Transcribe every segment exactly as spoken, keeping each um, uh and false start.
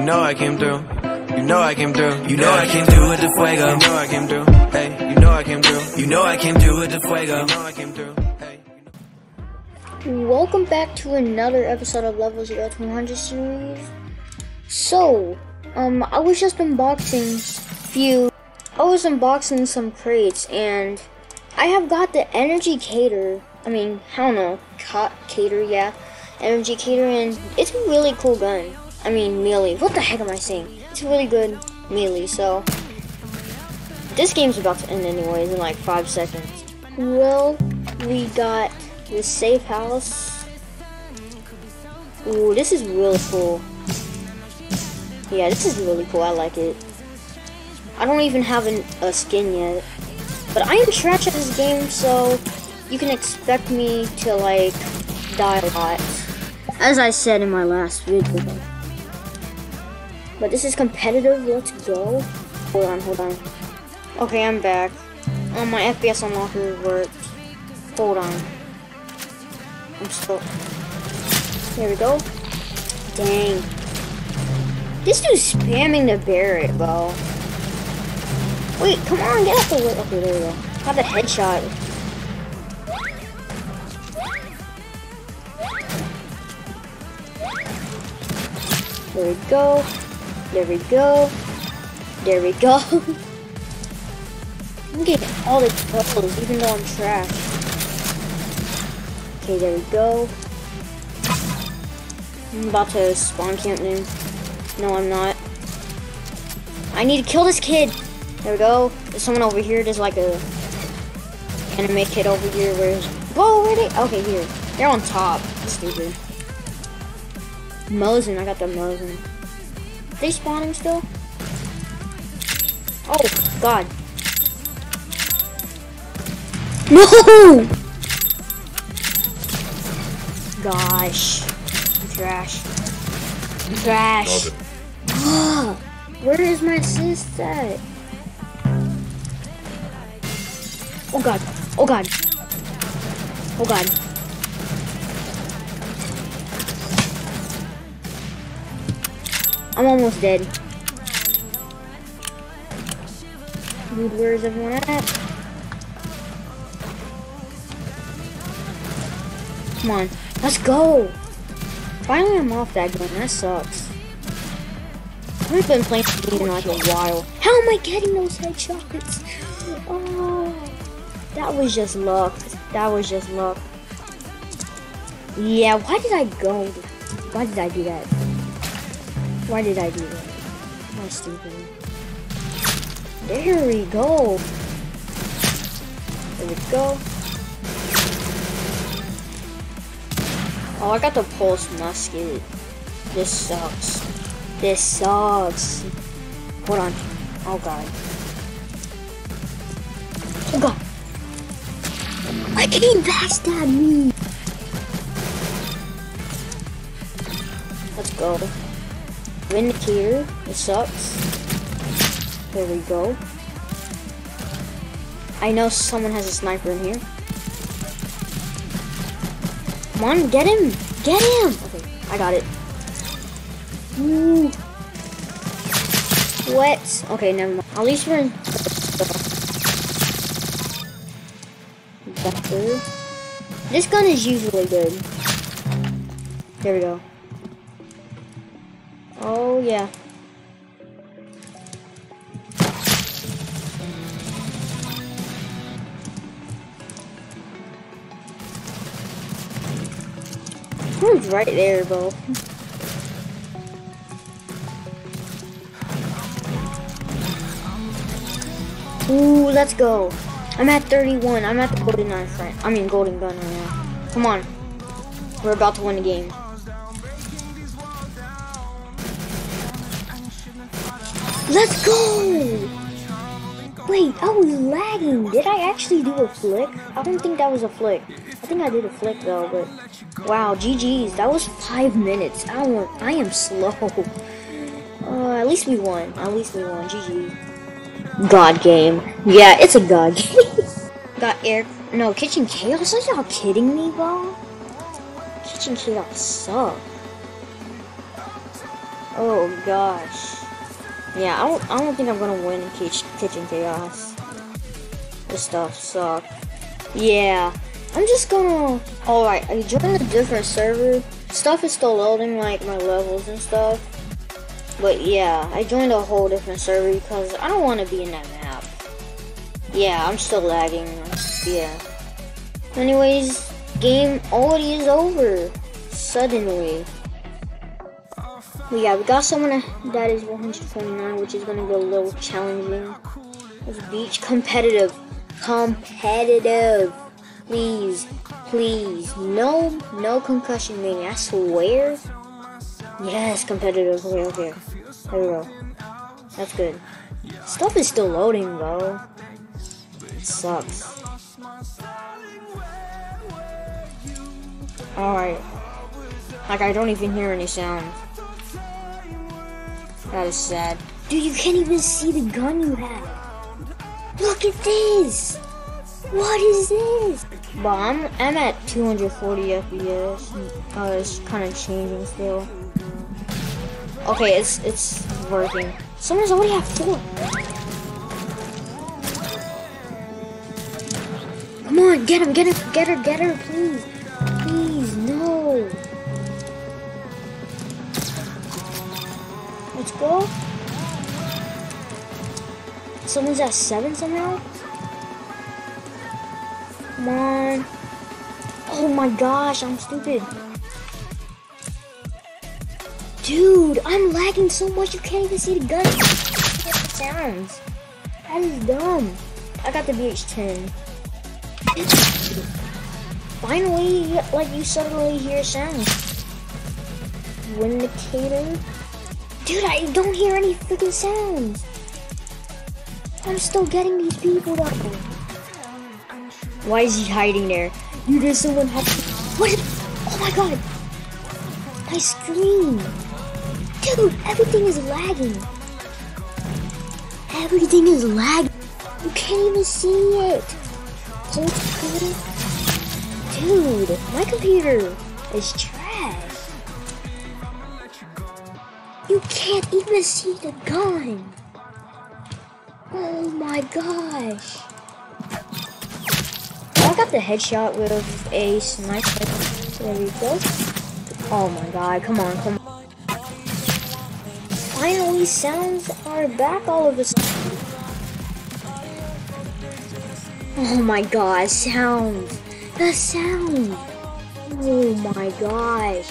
You know I came through. You know I came through. You know I came through with the fuego. You know I came through. Hey, you know I came through. You know I came through with the fuego. You know I came through. Welcome back to another episode of Levels zero to one hundred series. So, um, I was just unboxing few. I was unboxing some crates, and I have got the energy cater. I mean, I don't know, ca cater, yeah, energy cater, and it's a really cool gun. I mean, melee. What the heck am I saying? It's a really good melee. So, this game's about to end anyways in like five seconds. Well, we got the safe house. Ooh, this is really cool. Yeah, this is really cool. I like it. I don't even have an, a skin yet. But I am trash at this game, so you can expect me to, like, die a lot. As I said in my last video. But this is competitive. Let's go. Hold on, hold on. Okay, I'm back. Oh, my F P S unlocker worked. Hold on. I'm still. There we go. Dang. This dude's spamming the Barrett, bro. Wait, come on, get out the way. Okay, there we go. Have a headshot. There we go. There we go. There we go. I'm getting all the kills, even though I'm trash. Okay, there we go. I'm about to spawn camp now. No, I'm not. I need to kill this kid. There we go. There's someone over here. There's like a anime kid over here. Where's? Whoa, where are they? Okay, here. They're on top. That's stupid. Mosin. I got the Mosin. They spawning still? Oh God. No. Gosh, I'm trash. I'm trash. Where is my assist at? Oh god. Oh god. Oh god. I'm almost dead. Dude, where is everyone at? Come on, let's go! Finally, I'm off that gun. That sucks. I've been playing this game in like a while. How am I getting those headshots? Oh, that was just luck. That was just luck. Yeah, why did I go? Why did I do that? Why did I do that? How stupid. There we go. There we go. Oh, I got the pulse musket. This sucks. This sucks. Hold on. Oh god. Oh god. I can't backstab me. Let's go. Vindicator. It sucks. There we go. I know someone has a sniper in here. Come on, get him! Get him! Okay, I got it. Ooh. What? Okay, never mind. At least we're in. Doctor. This gun is usually good. There we go. Oh, yeah. Someone's right there, bro. Ooh, let's go. I'm at thirty-one. I'm at the golden knife right. I mean, golden gun right now. Come on. We're about to win the game. Let's go! Wait, I was lagging. Did I actually do a flick? I don't think that was a flick. I think I did a flick though, but wow, G G's. That was five minutes. I want. I am slow. Uh, at least we won. At least we won. G G. God game. Yeah, it's a god game. Got air. No, Kitchen Chaos. Are y'all kidding me, bro? Kitchen Chaos suck. Oh gosh. Yeah, I don't I don't think I'm gonna win in Kitchen Chaos. This stuff sucks. Yeah. I'm just gonna alright, I joined a different server. Stuff is still loading, like my levels and stuff. But yeah, I joined a whole different server because I don't wanna be in that map. Yeah, I'm still lagging. Yeah. Anyways, game already is over. Suddenly. But yeah, we got someone that is one hundred twenty-nine, which is gonna be a little challenging. It's beach competitive. Competitive. Please, please, no, no concussion meeting, I swear. Yes, competitive, okay, okay, there we go, that's good. Stuff is still loading, bro, it sucks. Alright, like I don't even hear any sound, that is sad. Dude, you can't even see the gun you have, look at this! What is this? But I'm, I'm at two hundred forty F P S. Uh, it's kind of changing still. Okay, it's it's working. Someone's already at four. Come on, get him, get him, get her, get her, please. Please, no. Let's go. Someone's at seven somehow. Come on. Oh my gosh, I'm stupid. Dude, I'm lagging so much you can't even see the gun sounds. That is dumb. I got the B H ten. Finally, like you suddenly hear sounds. Windicator. Dude, I don't hear any freaking sounds. I'm still getting these people though. Why is he hiding there? You did someone help me. What? Oh my god! My screen! Dude, everything is lagging! Everything is lagging! You can't even see it! Hold computer. Dude, my computer is trash! You can't even see the gun! Oh my gosh! I got the headshot with a sniper. There we go. Oh my god, come on, come on. Finally, sounds are back all of a sudden. Oh my god, sounds. The sound. Oh my gosh.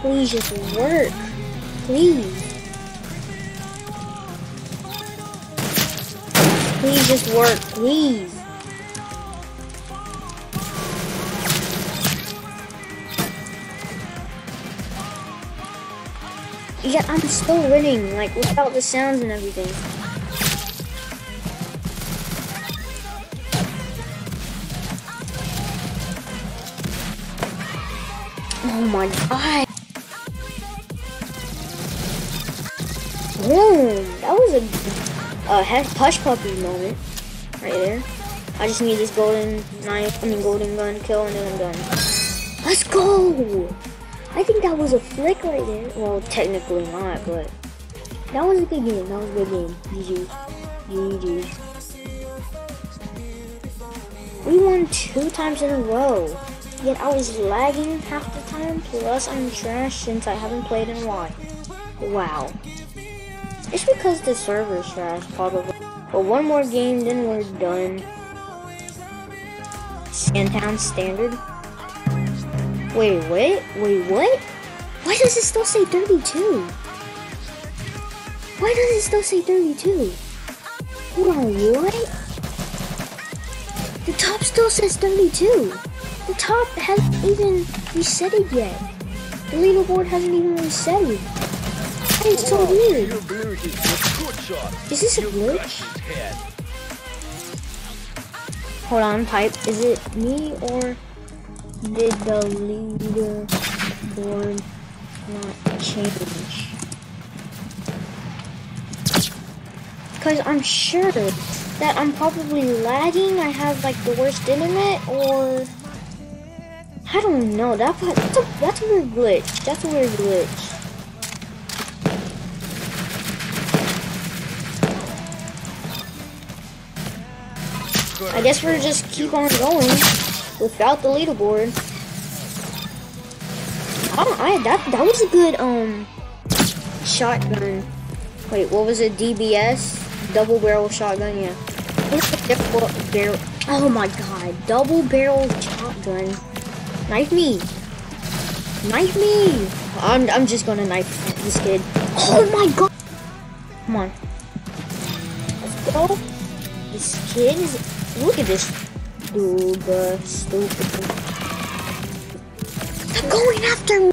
Please just work. Please. Please just work, please. Yeah, I'm still winning, like without the sounds and everything. Oh my god. Boom, that was a Uh, hush puppy moment, right there. I just need this golden knife, I mean golden gun, kill, and then I'm done. Let's go! I think that was a flick right there. Well, technically not, but that was a good game, that was a good game. G G. G G. We won two times in a row, yet I was lagging half the time, plus I'm trash since I haven't played in a while. Wow. It's because the server's trash, probably. But one more game, then we're done. Sandtown Standard. Wait, what? Wait, what? Why does it still say thirty-two? Why does it still say thirty-two? Hold on, what? The top still says thirty-two. The top hasn't even resetted yet. The leaderboard hasn't even resetted. That is so weird. Is this a glitch? Hold on, type. Is it me or did the leaderboard not change? Because I'm sure that I'm probably lagging. I have like the worst internet, or I don't know. That that's a that's a weird glitch. That's a weird glitch. I guess we're just keep on going without the leaderboard. Oh, I that that was a good um shotgun. Wait, what was it? D B S double barrel shotgun. Yeah. Oh my god, double barrel shotgun. Knife me! Knife me! I'm I'm just gonna knife this kid. Oh my god! Come on. Let's go. This kid is look at this dude, uh, stupid. Stop going after me!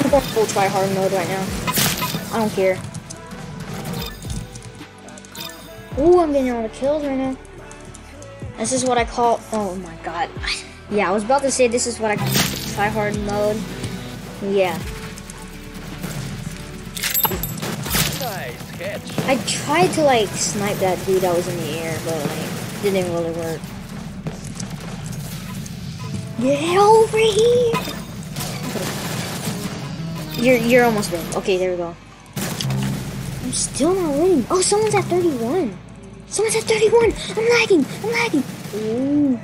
I'm going full try hard mode right now. I don't care. Ooh, I'm getting all the kills right now. This is what I call, oh my god. Yeah, I was about to say this is what I call try hard mode. Yeah. Nice catch. I tried to like snipe that dude that was in the air, but like didn't really work. Get over here! You're you're almost there. Okay, there we go. I'm still not winning. Oh, someone's at thirty-one. Someone's at thirty-one! I'm lagging! I'm lagging! Ooh.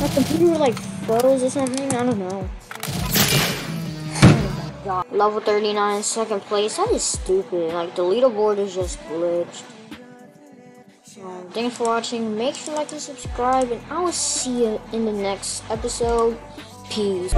My computer like froze or something? I don't know. Oh my god. Level thirty-nine, second place. That is stupid. Like, the leaderboard is just glitched. Um, thanks for watching. Make sure to like and subscribe. And I will see you in the next episode. Peace.